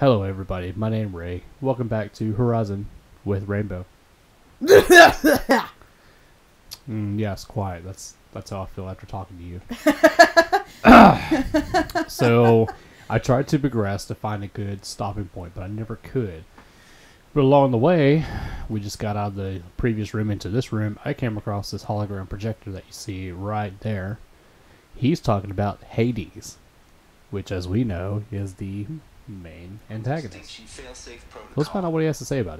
Hello everybody, my name is Ray. Welcome back to Horizon with Rainbow. Yes, quiet. That's how I feel after talking to you. So, I tried to progress to find a good stopping point, but I never could. But along the way, we just got out of the previous room into this room. I came across this hologram projector that you see right there. He's talking about Hades, which, as we know, is the main antagonist. Let's find out what he has to say about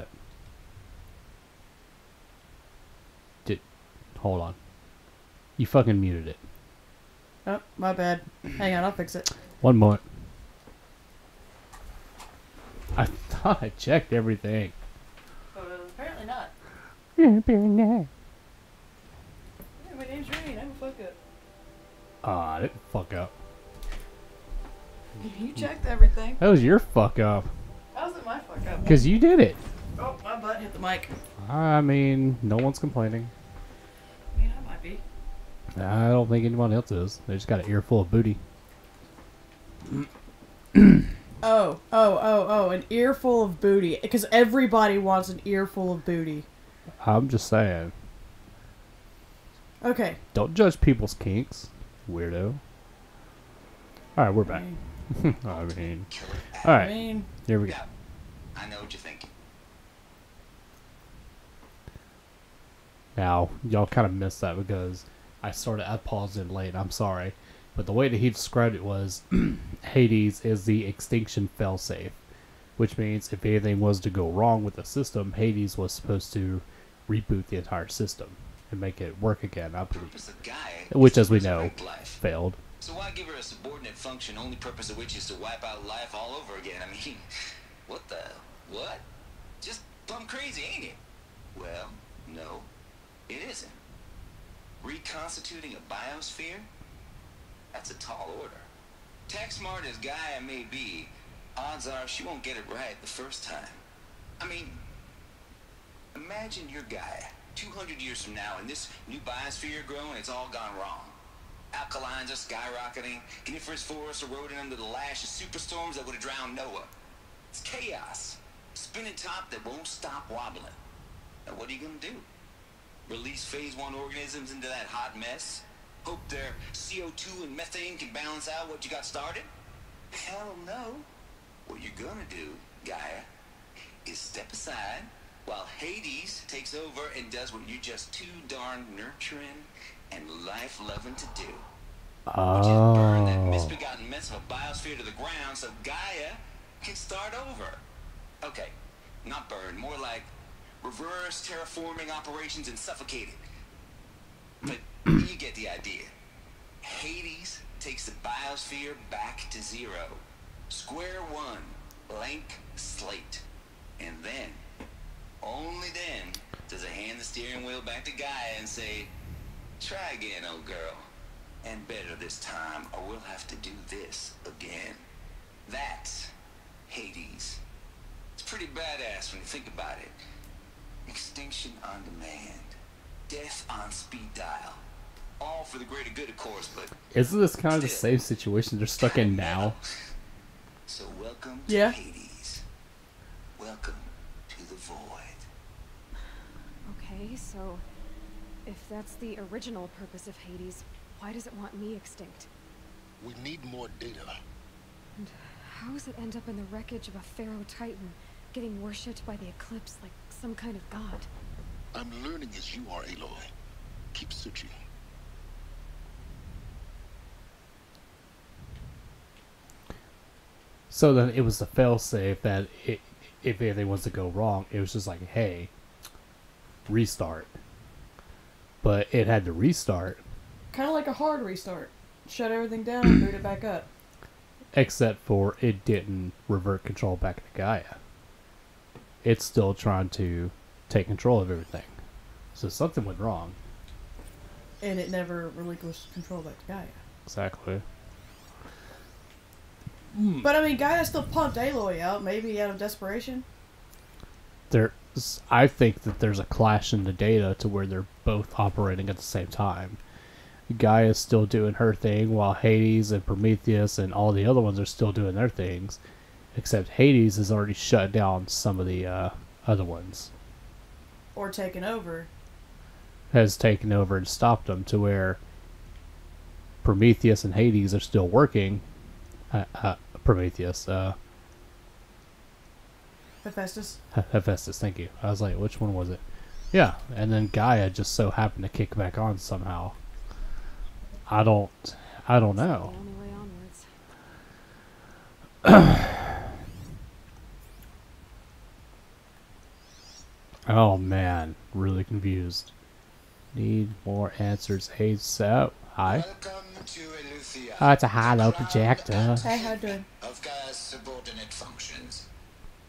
it. Hold on. You fucking muted it. Oh, my bad. Hang on, I'll fix it. One moment. I thought I checked everything. Apparently not. Apparently not. Yeah, my name's Rain. I didn't fuck up. Ah, I didn't fuck up. You checked everything. That was your fuck up. That wasn't my fuck up. Because you did it. Oh, my butt hit the mic. I mean, no one's complaining. I mean, I might be. I don't think anyone else is. They just got an earful of booty. Oh, an earful of booty. Because everybody wants an earful of booty. I'm just saying. Okay. Don't judge people's kinks, weirdo. Alright, we're back. Alright. Here we go. I know what you think. Now, y'all kind of missed that because I paused in late. I'm sorry. But the way that he described it was Hades is the extinction failsafe, which means if anything was to go wrong with the system, Hades was supposed to reboot the entire system and make it work again, I believe. Which, as we know, failed. So why give her a subordinate function, only purpose of which is to wipe out life all over again? I mean, what the... what? Just plumb crazy, ain't it? Well, no, it isn't. Reconstituting a biosphere? That's a tall order. Tech smart as Gaia may be, odds are she won't get it right the first time. I mean, imagine you're Gaia 200 years from now and this new biosphere growing, it's all gone wrong. Alkalines are skyrocketing, coniferous forests eroding under the lash of superstorms that would have drowned Noah. It's chaos, spinning top that won't stop wobbling. Now what are you gonna do? Release phase one organisms into that hot mess? Hope their CO2 and methane can balance out what you got started? Hell no. What you're gonna do, Gaia, is step aside while Hades takes over and does what you're just too darn nurturing and life-loving to do. Which is burn that misbegotten mess of a biosphere to the ground so Gaia can start over. Okay, not burn, more like reverse terraforming operations and suffocate it. But you get the idea. Hades takes the biosphere back to zero. Square one, blank slate. And then, only then, does it hand the steering wheel back to Gaia and say, try again, old girl. And better this time, or we'll have to do this again. That's Hades. It's pretty badass when you think about it. Extinction on demand. Death on speed dial. All for the greater good, of course, but... Isn't this kind of the same situation they're stuck in now? So welcome to Hades. Welcome to the void. Okay, so... if that's the original purpose of Hades, why does it want me extinct? We need more data. And how does it end up in the wreckage of a pharaoh titan, getting worshipped by the Eclipse like some kind of god? I'm learning as you are, Aloy. Keep searching. So then it was the failsafe that if anything was to go wrong, it was just like, hey, restart. But it had to restart. Kind of like a hard restart. Shut everything down and boot it back up. Except for it didn't revert control back to Gaia. It's still trying to take control of everything. So something went wrong. And it never relinquished control back to Gaia. Exactly. But I mean, Gaia still pumped Aloy out, maybe out of desperation. I think that there's a clash in the data to where they're both operating at the same time. Gaia's still doing her thing while Hades and Prometheus and all the other ones are still doing their things. Except Hades has already shut down some of the other ones. Or taken over. Has taken over and stopped them to where Prometheus and Hades are still working. Prometheus. Hephaestus. Hephaestus, thank you. I was like, which one was it? Yeah, and then Gaia just so happened to kick back on somehow. I don't know. Oh man, really confused. Need more answers ASAP. Hi. Welcome to Eleuthia. Oh, it's a high-low projector. Hey, how do? Of Gaia's subordinate functions.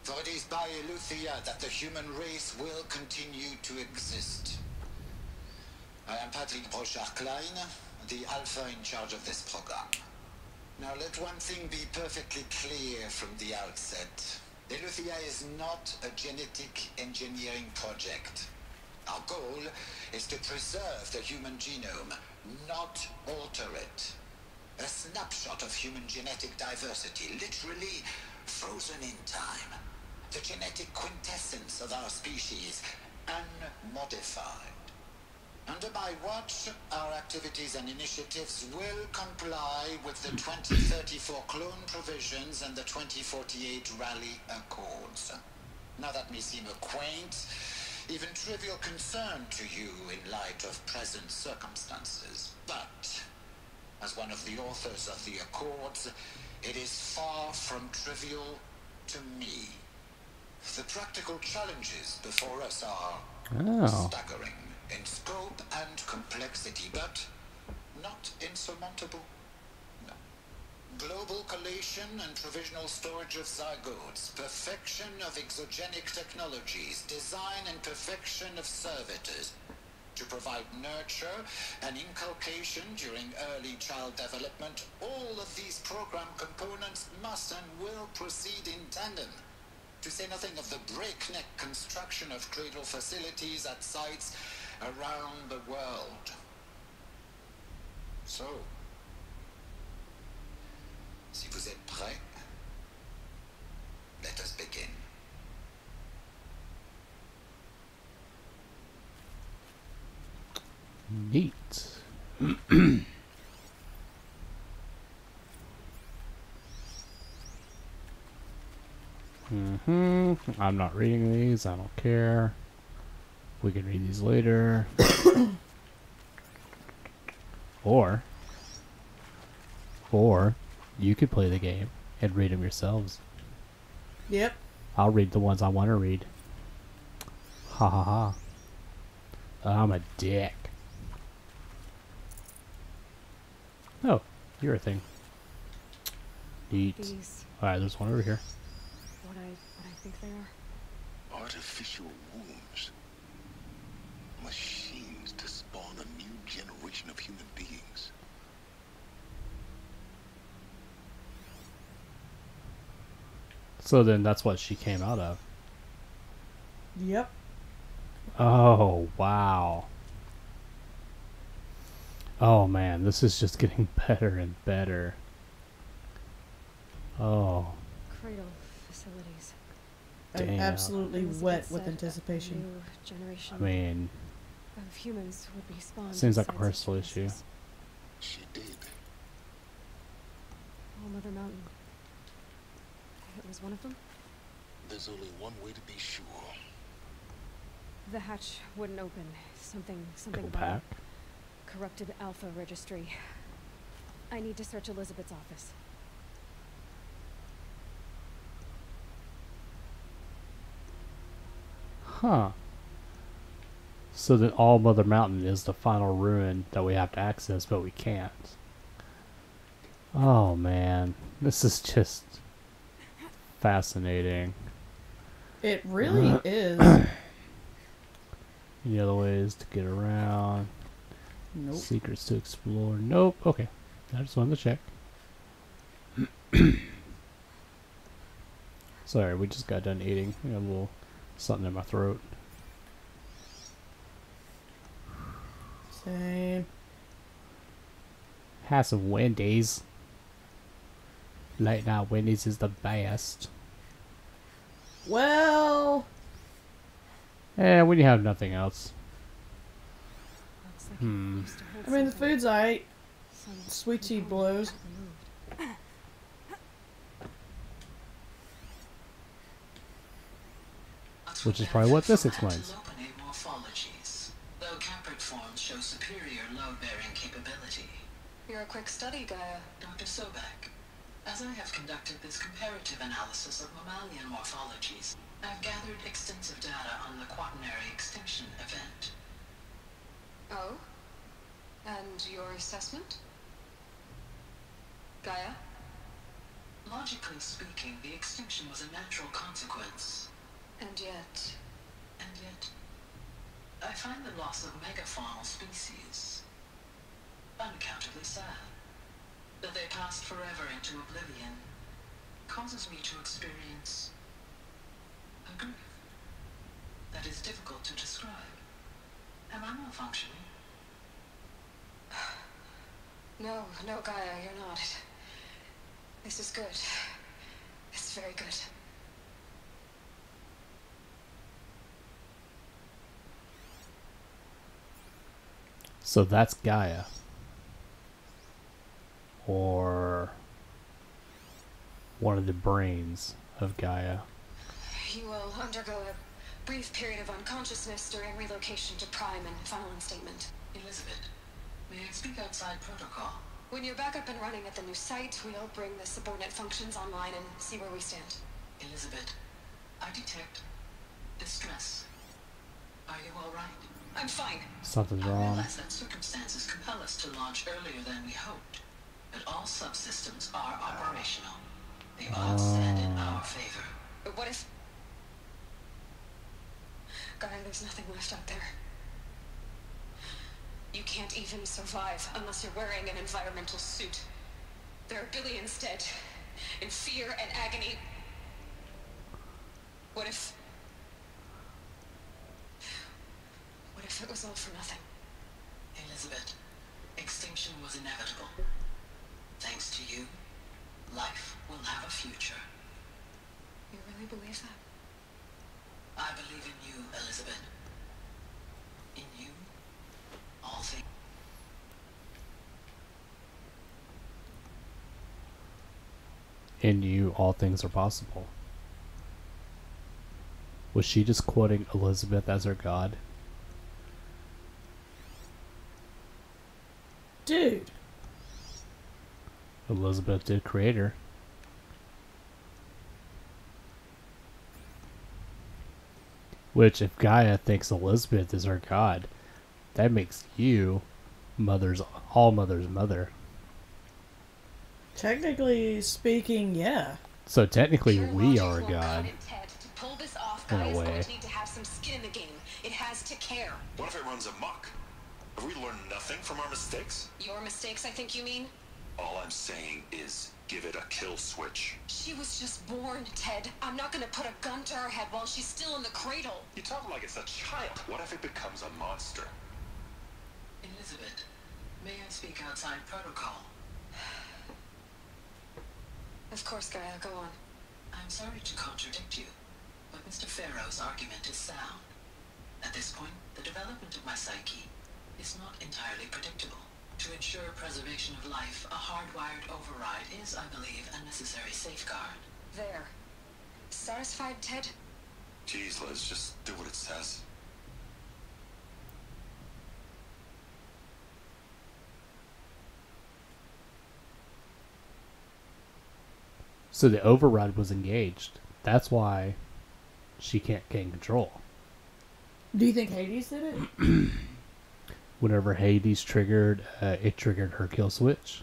For it is by Eleuthia that the human race will continue to exist. I am Patrick Brochard-Klein, the Alpha in charge of this program. Now let one thing be perfectly clear from the outset. Eleuthia is not a genetic engineering project. Our goal is to preserve the human genome, not alter it. A snapshot of human genetic diversity, literally frozen in time. The genetic quintessence of our species, unmodified. Under my watch, our activities and initiatives will comply with the 2034 clone provisions and the 2048 Rally Accords. Now that may seem a quaint, even trivial concern to you in light of present circumstances, but as one of the authors of the Accords, it is far from trivial to me. The practical challenges before us are staggering in scope and complexity, but not insurmountable. No. Global collation and provisional storage of zygotes, perfection of exogenic technologies, design and perfection of servitors, to provide nurture and inculcation during early child development, all of these program components must and will proceed in tandem. To say nothing of the breakneck construction of cradle facilities at sites around the world. So, si vous êtes prêts, let us begin. Neat. I'm not reading these. I don't care. We can read these later. or you could play the game and read them yourselves. Yep. I'll read the ones I want to read. Ha ha ha. I'm a dick. Oh, you're a thing. Neat. Alright, there's one over here. What I think they are. Artificial wombs. Machines to spawn a new generation of human beings. So then that's what she came out of. Yep. Oh, wow. Oh man, this is just getting better and better. Oh. Cradle facilities. I'm absolutely wet with anticipation. I mean, of humans would be spawned. Seems like a personal issue. She did. Oh, Mother Mountain. It was one of them. There's only one way to be sure. The hatch wouldn't open. Something about corrupted alpha registry. I need to search Elizabeth's office. Huh. So that all Mother Mountain is the final ruin that we have to access, but we can't. Oh man, this is just fascinating. It really is. Any other ways to get around? Nope. Secrets to explore? Nope. Okay, I just wanted to check. Sorry, we just got done eating. We got a little something in my throat. Same. Have some Wendy's. Late night Wendy's is the best. Well... yeah, we have nothing else. I mean, the food's alright. Sweet tea blows. Which is probably what this explains. Though campered forms show superior load-bearing capability. You're a quick study, Gaia, Dr. Sobek. As I have conducted this comparative analysis of mammalian morphologies, I've gathered extensive data on the quaternary extinction event. Oh? And your assessment? Gaia? Logically speaking, the extinction was a natural consequence. And yet... I find the loss of megafaunal species unaccountably sad. That they passed forever into oblivion causes me to experience a grief that is difficult to describe. Am I malfunctioning? No, Gaia, you're not. This is good. It's very good. So that's Gaia. Or one of the brains of Gaia. You will undergo a brief period of unconsciousness during relocation to Prime and final instatement. Elizabeth, may I speak outside protocol? When you're back up and running at the new site, we'll bring the subordinate functions online and see where we stand. Elizabeth, I detect distress. Are you all right? I'm fine. Something's wrong. I realize that circumstances compel us to launch earlier than we hoped. But all subsystems are operational. The odds stand in our favor. But what if... Gaia, there's nothing left out there. You can't even survive unless you're wearing an environmental suit. There are billions dead. In fear and agony. What if... what if it was all for nothing? Elizabeth, extinction was inevitable. Thanks to you, life will have a future. You really believe that? I believe in you, Elizabeth. In you, all things. In you, all things are possible. Was she just quoting Elizabeth as her god? Dude! Elizabeth did create her. Which, if Gaia thinks Elizabeth is her god, that makes you all mother's mother. Technically speaking, yeah. So technically, we are a god. In a way. It has to care. What if it runs amok? Have we learned nothing from our mistakes? Your mistakes, I think you mean? All I'm saying is, give it a kill switch. She was just born, Ted. I'm not gonna put a gun to her head while she's still in the cradle. You talk like it's a child. What if it becomes a monster? Elizabeth, may I speak outside protocol? Of course, Gaia, go on. I'm sorry to contradict you, but Mr. Farrow's argument is sound. At this point, the development of my psyche is not entirely predictable. To ensure preservation of life, a hardwired override is, I believe, a necessary safeguard. There. Satisfied, Ted? Jeez, Liz, just do what it says. So the override was engaged. That's why she can't gain control. Do you think Hades did it? Whenever Hades triggered, it triggered her kill switch.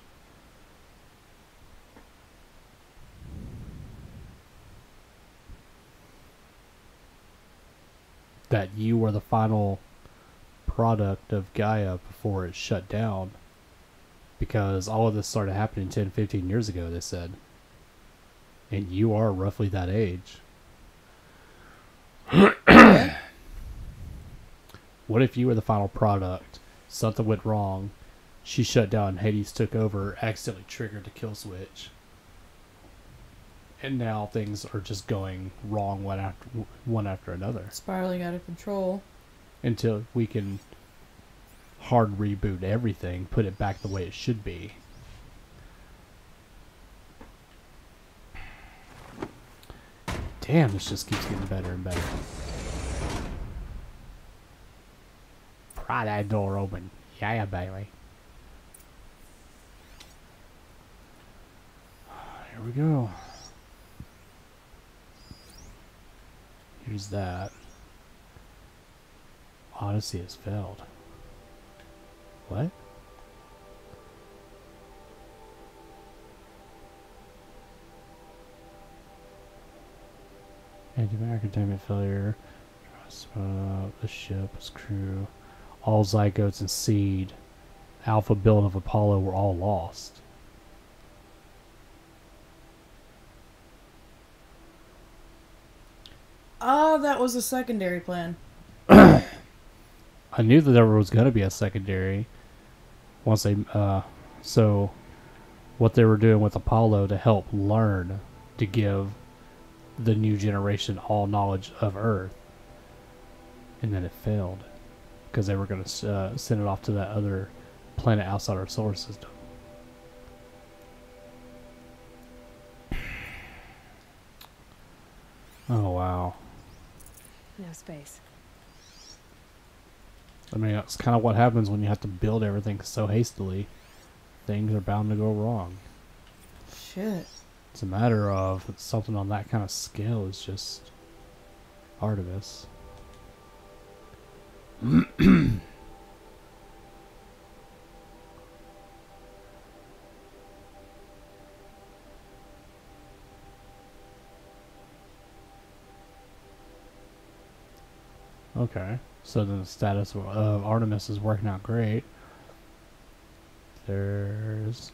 That you were the final product of Gaia before it shut down. Because all of this started happening 10, 15 years ago, they said. And you are roughly that age. What if you were the final product? Something went wrong. She shut down. Hades took over. Accidentally triggered the kill switch. And now things are just going wrong one after another. Spiraling out of control. Until we can hard reboot everything, put it back the way it should be. Damn, this just keeps getting better and better. Pry that door open. Yeah, baby. Here we go. Here's that. Odyssey has failed. What? Anti-American entertainment failure. The ship, its crew, all zygotes and seed, alpha build of Apollo were all lost. Oh, that was a secondary plan. I knew that there was going to be a secondary. Once they, so what they were doing with Apollo to help learn to give the new generation all knowledge of Earth, and then it failed because they were going to send it off to that other planet outside our solar system. Oh wow! No space. I mean, that's kind of what happens when you have to build everything so hastily. Things are bound to go wrong. Shit. It's a matter of something on that kind of scale is just Artemis. Okay. So then the status of Artemis is working out great. There's...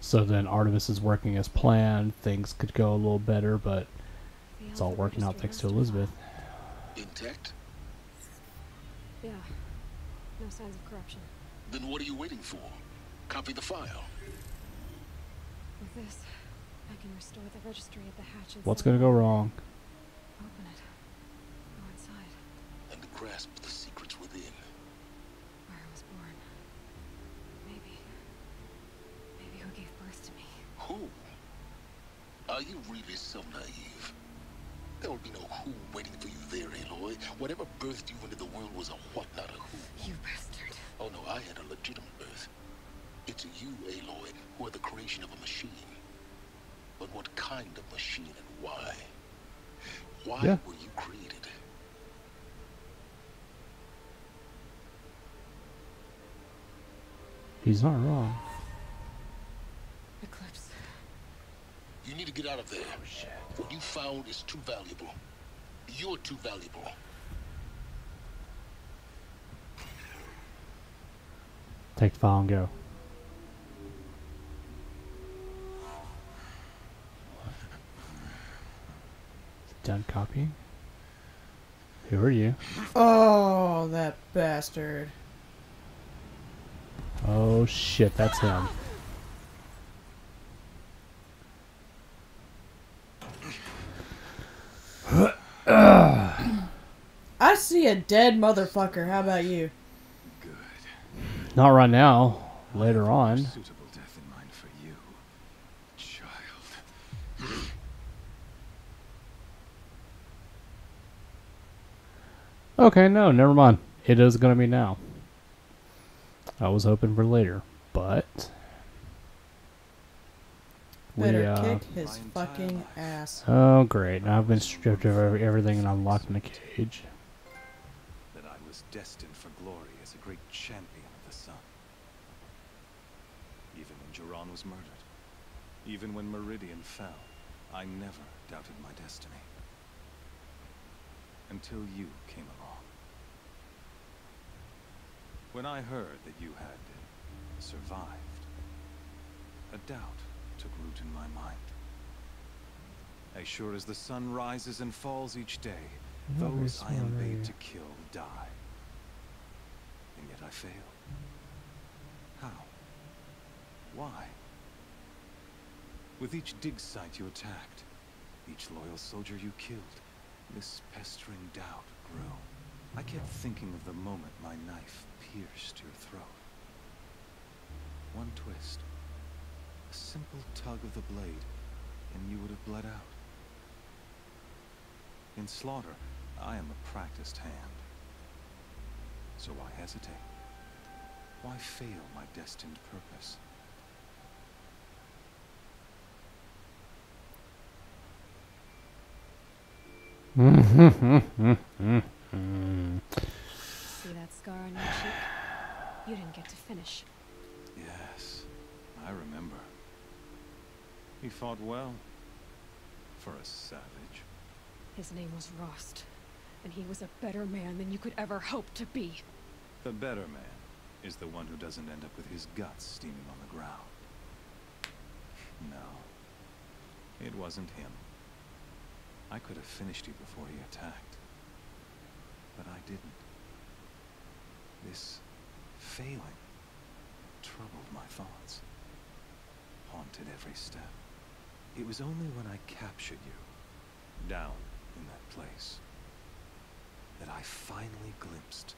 So then Artemis is working as planned. Things could go a little better, but it's all working out thanks to Elizabeth. Intact? Yeah. No signs of corruption. Then what are you waiting for? Copy the file. With this, I can restore the registry at the hatch. What's gonna go wrong? Open it. Go inside. And grasp the secrets within. Where I was born. Maybe who gave birth to me. Who? Are you really so naive? There will be no who waiting for you there, Aloy. Whatever birthed you into the world was a what, not a who. You bastard. Oh no, I had a legitimate birth. It's you, Aloy, who are the creation of a machine. But what kind of machine and why? Why were you created? He's not wrong. Eclipse. You need to get out of there. Oh, shit. What you found is too valuable. You're too valuable. Take the file and go. Done copying? Who are you? Oh, that bastard. Oh shit, that's him. I see a dead motherfucker. How about you? Good. Not right now. Later on. Okay, no, never mind. It is going to be now. I was hoping for later, but... Better kick his fucking ass. Oh, great. Now I've been stripped of everything and I'm locked in a cage. That I was destined for glory as a great champion of the sun. Even when Turan was murdered, even when Meridian fell, I never doubted my destiny. Until you came along. When I heard that you had survived, a doubt took root in my mind. As sure as the sun rises and falls each day, those I am made to kill die. And yet fail? How? Why? With each dig site you attacked, each loyal soldier you killed, this pestering doubt grew. I kept thinking of the moment my knife pierced your throat. One twist, a simple tug of the blade, and you would have bled out. In slaughter, I am a practiced hand. So why hesitate? Why fail my destined purpose? See that scar on your cheek? You didn't get to finish. Yes, I remember. He fought well. For a savage. His name was Rust, and he was a better man than you could ever hope to be. The better man is the one who doesn't end up with his guts steaming on the ground. No, it wasn't him. I could have finished you before he attacked, but I didn't. This failing troubled my thoughts, haunted every step. It was only when I captured you, down in that place, that I finally glimpsed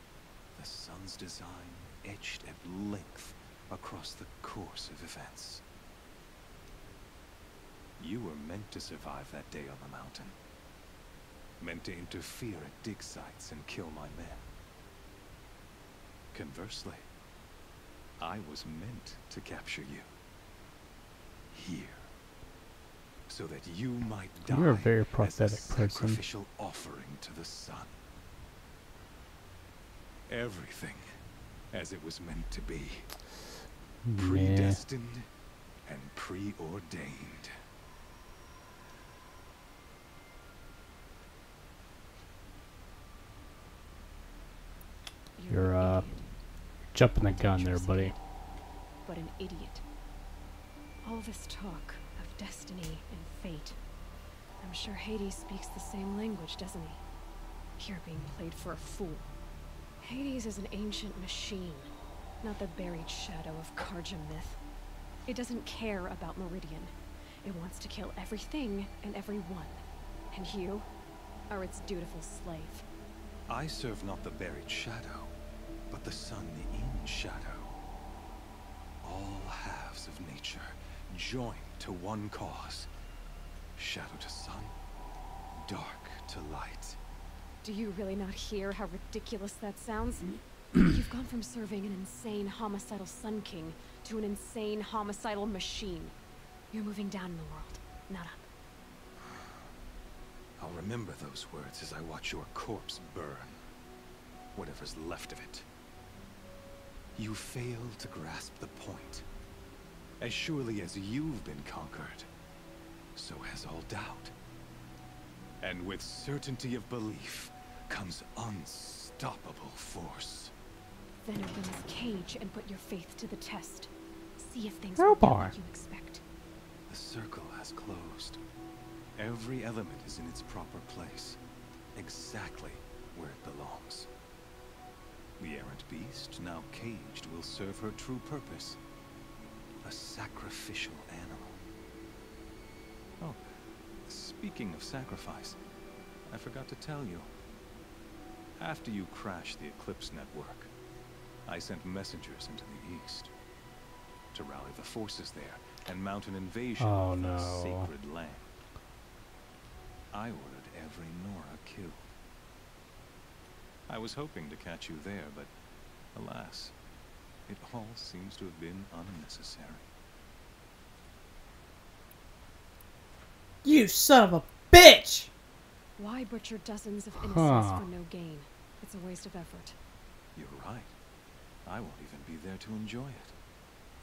the sun's design etched at length across the course of events. You were meant to survive that day on the mountain. Meant to interfere at dig sites and kill my men. Conversely, I was meant to capture you. Here. So that you might die. You're a very prophetic person. As a sacrificial offering to the sun. Everything as it was meant to be. Yeah. Predestined and preordained. You're jumping the gun there, buddy. But an idiot. All this talk of destiny and fate. I'm sure Hades speaks the same language, doesn't he? You're being played for a fool. Hades is an ancient machine, not the buried shadow of Karja myth. It doesn't care about Meridian. It wants to kill everything and everyone. And you are its dutiful slave. I serve not the buried shadow, but the sun in shadow. All halves of nature joined to one cause. Shadow to sun, dark to light. Do you really not hear how ridiculous that sounds? You've gone from serving an insane homicidal sun king to an insane homicidal machine. You're moving down in the world, not up. I'll remember those words as I watch your corpse burn. Whatever's left of it. You fail to grasp the point. As surely as you've been conquered, so has all doubt. And with certainty of belief comes unstoppable force. Then open this cage and put your faith to the test. See if things are what you expect. The circle has closed. Every element is in its proper place, exactly where it belongs. The errant beast, now caged, will serve her true purpose. A sacrificial animal. Oh, speaking of sacrifice, I forgot to tell you. After you crashed the Eclipse network, I sent messengers into the east to rally the forces there and mount an invasion of the sacred land. I ordered every Nora killed. I was hoping to catch you there, but alas, it all seems to have been unnecessary. You son of a bitch! Why butcher dozens of innocents for no gain? It's a waste of effort. You're right. I won't even be there to enjoy it.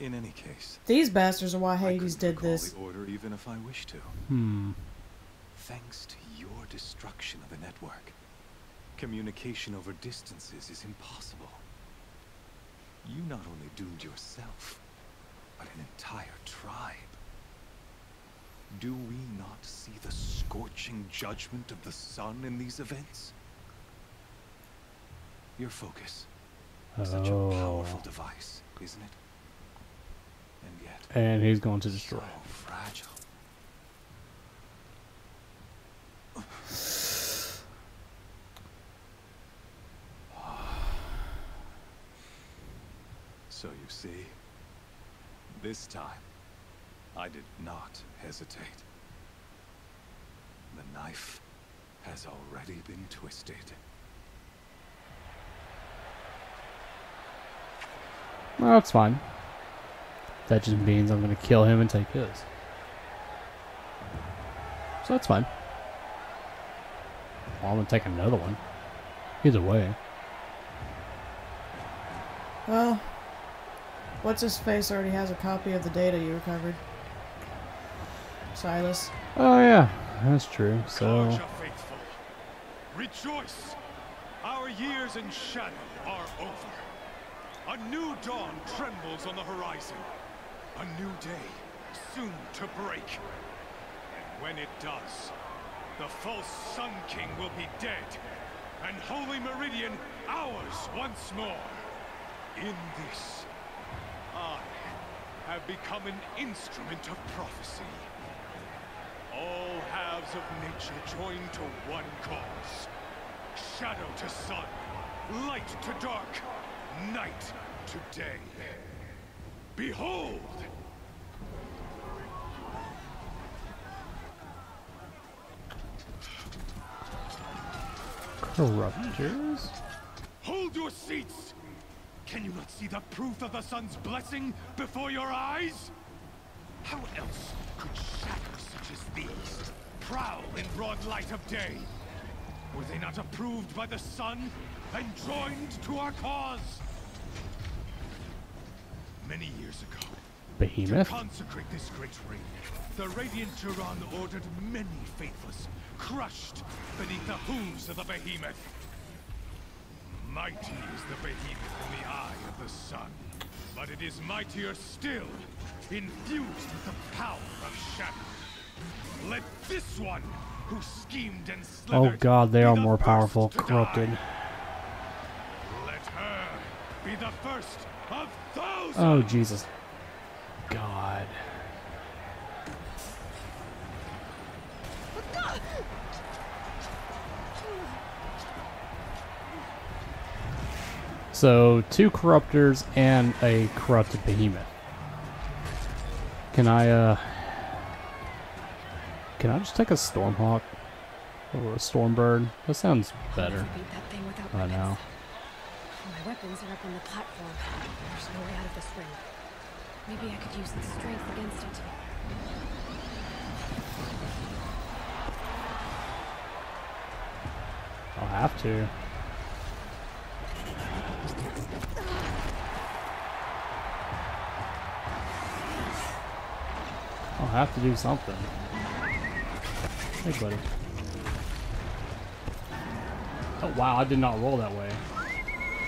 In any case, these bastards are why Hades did this. I couldn't recall the order even if I wished to. Thanks to your destruction of the network, communication over distances is impossible. You not only doomed yourself, but an entire tribe. Do we not see the scorching judgment of the sun in these events? Your focus, Such a powerful device, isn't it? And yet, he's going to destroy. So fragile. So you see, this time I did not hesitate. The knife has already been twisted. Well, that's fine. That just means I'm going to kill him and take his. So that's fine. Well, I'm going to take another one. Either way. Well, what's-his-face already has a copy of the data you recovered. Silas. Oh, yeah. That's true. So... Rejoice! Our years in shadow are over. A new dawn trembles on the horizon. A new day, soon to break. And when it does, the false Sun King will be dead, and Holy Meridian ours once more. In this, I have become an instrument of prophecy. All halves of nature joined to one cause. Shadow to sun, light to dark. Night to day. Behold! Corruptors? Hold your seats! Can you not see the proof of the sun's blessing before your eyes? How else could shadows such as these prowl in broad light of day? Were they not approved by the sun and joined to our cause? Many years ago, Behemoth, to consecrate this great ring, the radiant Turan ordered many faithless, crushed beneath the hooves of the Behemoth. Mighty is the Behemoth in the eye of the sun, but it is mightier still, infused with the power of shadow. Let this one who schemed and slithered. Oh God, they are more powerful, corrupted. Let her be the first of thousands. Oh Jesus, God. So 2 corruptors and a corrupted behemoth. Can I? Can I just take a Stormhawk or a Stormbird? That sounds better. I know. My weapons are up on the platform. There's no way out of this ring. Maybe I could use the strength against it. I'll have to. I'll have to do something. Hey, buddy. Oh, wow, I did not roll that way. I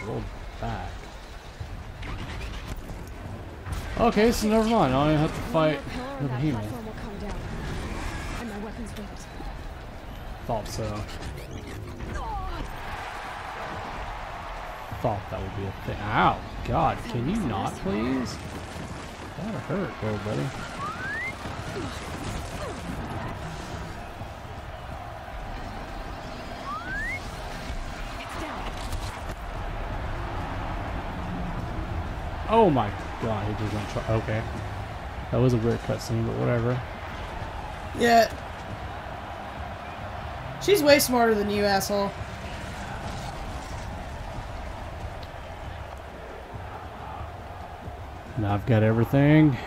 rolled back. Okay, so never mind. I only have to fight the behemoth. Thought so. Thought that would be a thing. Ow, God, can you not, please? That hurt, little buddy. Oh my God, he just went try. Okay. That was a weird cutscene, but whatever. Yeah. She's way smarter than you, asshole. Now I've got everything.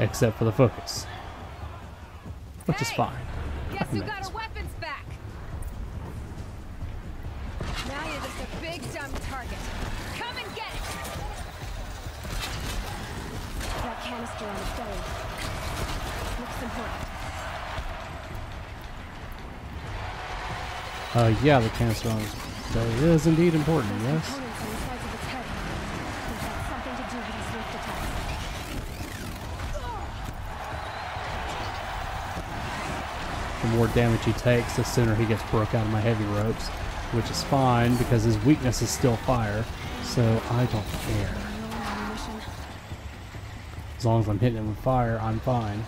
Except for the focus. Which is fine. Guess who got our weapons back? Now you're just a big dumb target. Come and get it. That canister on the belly looks important. Yeah, the canister on his belly is indeed important. Yes. the more damage he takes, the sooner he gets broke out of my heavy ropes, which is fine because his weakness is still fire, so I don't care. As long as I'm hitting him with fire, I'm fine.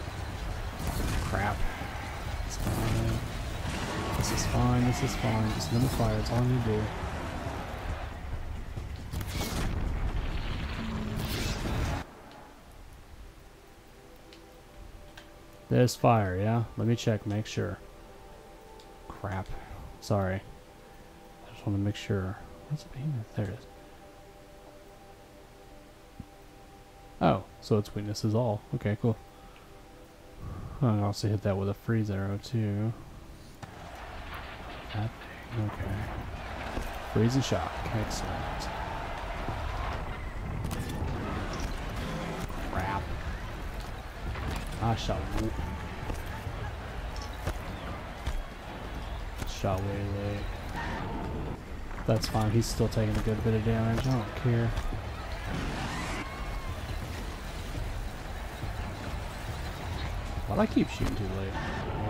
Crap. It's fine. This is fine, this is fine. Just hit him with fire, that's all I need to do. There's fire, yeah? Let me check, make sure. Crap. Sorry. I just want to make sure. What's it being? There it is. Oh, so its weakness is all. Okay, cool. I can also hit that with a freeze arrow, too. That thing, okay. Freeze and shock. Excellent. Crap. I shot way late. That's fine, he's still taking a good bit of damage, I don't care. Why'd I keep shooting too late?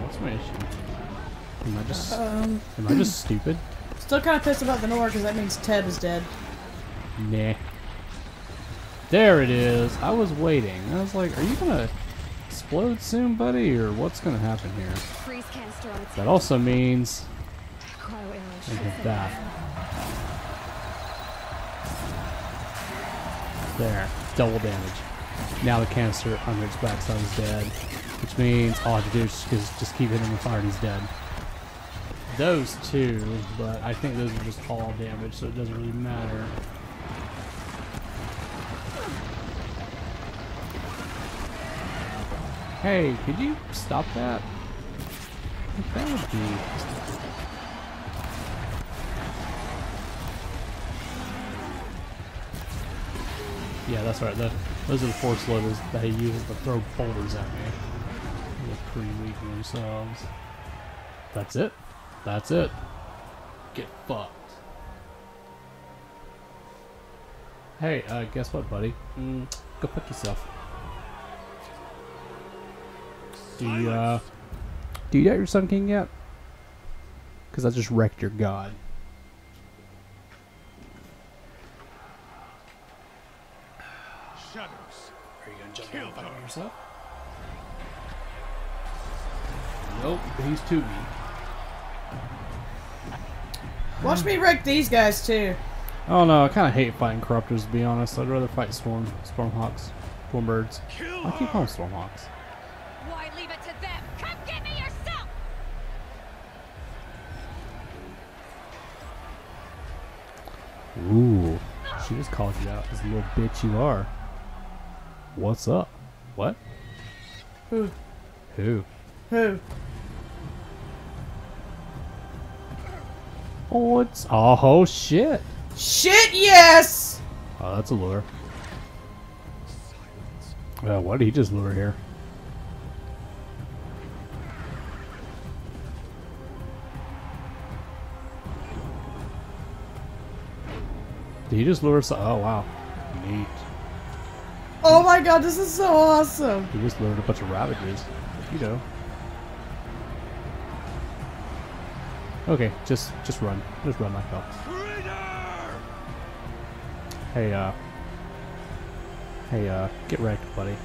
What's my issue? Am I just stupid? Still kind of pissed about the Nora because that means Teb is dead. Nah. There it is! I was waiting. I was like, are you gonna explode soon, buddy, or what's gonna happen here? That also means look at that. There, double damage. Now the canister under its backside is dead, which means all I have to do is just keep hitting the fire and he's dead. Those two, but I think those are just all damage, so it doesn't really matter. Hey, could you stop that? That would be... Yeah, that's right. Those are the force loaders that he uses to throw boulders at me. They're pretty weak in themselves. That's it. That's it. Get fucked. Hey, guess what, buddy? Go fuck yourself. Do you doubt your Sun King yet? Because I just wrecked your god. Shutters. Are you gonna jump in and fight yourself? Nope, he's too weak. Watch me wreck these guys too. Oh no, I kind of hate fighting Corruptors, to be honest. I'd rather fight Stormhawks, Stormbirds. I keep calling Stormhawks. Why leave it to them? Come get me yourself! Ooh. She just called you out as a little bitch you are. What's up? What? Who? Who? Who? Oh, it's... Oh, shit! Shit, yes! Oh, that's a lure. What did he just lure here? Did he just lure us? Oh wow, neat. Oh my god, this is so awesome. He just lured a bunch of Ravagers, you know. Okay, just run like hell. Hey, get wrecked, buddy.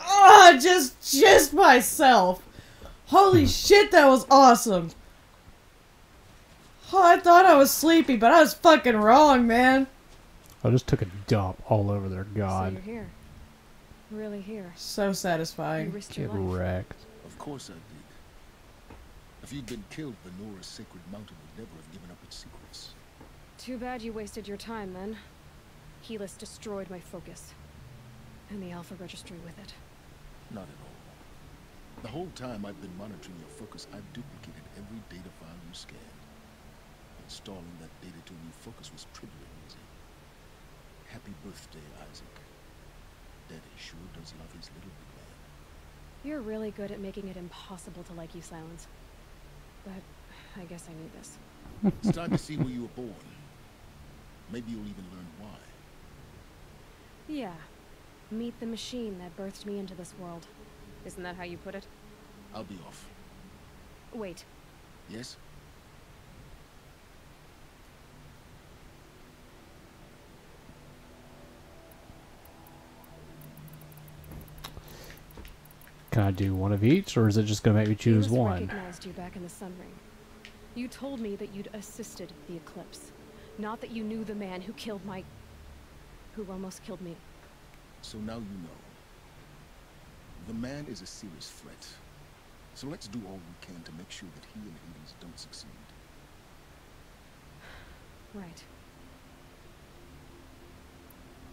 Oh, just myself. Holy shit, that was awesome! Oh, I thought I was sleepy, but I was fucking wrong, man. I just took a dump all over their god. So you're here. Really here. So satisfying. Get wrecked. Of course I did. If you'd been killed, the Nora's sacred mountain would never have given up its secrets. Too bad you wasted your time, then. Helis destroyed my focus. And the Alpha Registry with it. Not at all. The whole time I've been monitoring your focus, I've duplicated every data file you scanned. Installing that data to a new focus was trivially easy. Happy birthday, Isaac. Daddy sure does love his little big man. You're really good at making it impossible to like you, Silence. But I guess I knew this. It's time to see where you were born. Maybe you'll even learn why. Yeah, Meet the machine that birthed me into this world. Isn't that how you put it? I'll be off. Wait. Yes? Can I do one of each, or is it just going to make me choose one? I recognized you back in the Sunring. You told me that you'd assisted the Eclipse. Not that you knew the man who killed my... who almost killed me. So now you know. The man is a serious threat. So let's do all we can to make sure that he and Hades don't succeed. Right.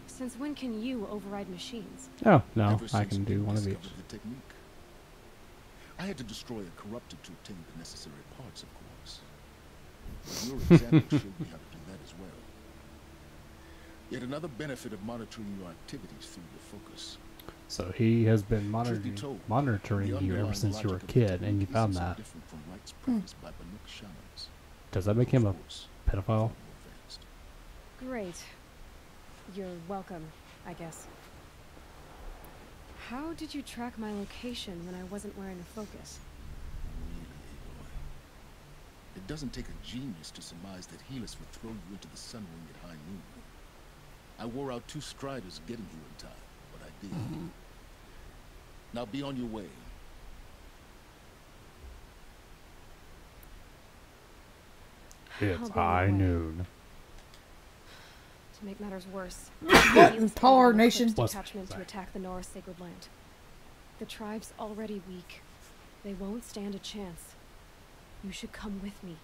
Since when can you override machines? Oh, no, I can do one of each. I had to destroy a corruptor to obtain the necessary parts, of course. But your example showed me how to do that as well. Yet another benefit of monitoring your activities through your focus. So he has been monitoring you ever since you were a kid, and you found that. Does that make him a pedophile? Great. You're welcome, I guess. How did you track my location when I wasn't wearing a focus? Really, Aloy. It doesn't take a genius to surmise that Helis would throw you into the Sunring at high noon. I wore out two striders getting you in time, but I did. Mm-hmm. Now be on your way. It's high noon. Make matters worse. What in power nation? Detachment to attack the Nora sacred land. The tribe's already weak. They won't stand a chance. You should come with me.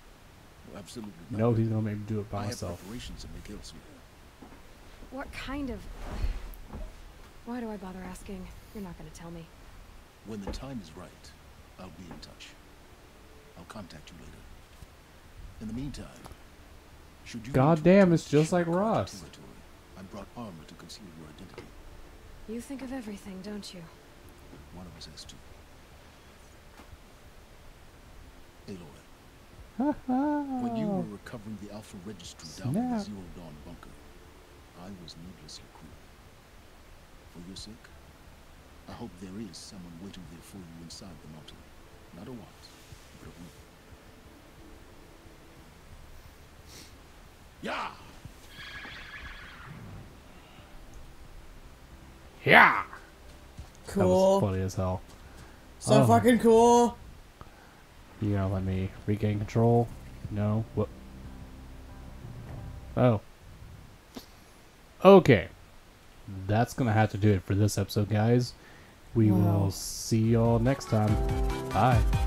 Well, absolutely. No, he's gonna make me do it by myself. What kind of... Why do I bother asking? You're not gonna tell me. When the time is right, I'll be in touch. I'll contact you later. In the meantime... God damn, it's just like Rust. I brought armor to conceal your identity. You think of everything, don't you? One of us has to. Aloy. When you were recovering the Alpha Registry down in the Zero Dawn bunker, I was needlessly cruel. For your sake, I hope there is someone waiting there for you inside the mountain. Not a what, but a who. Yeah. Yeah. Cool. That was funny as hell. So fucking cool. You gonna let me regain control? No. What? Oh. Okay. That's gonna have to do it for this episode, guys. We will see y'all next time. Bye.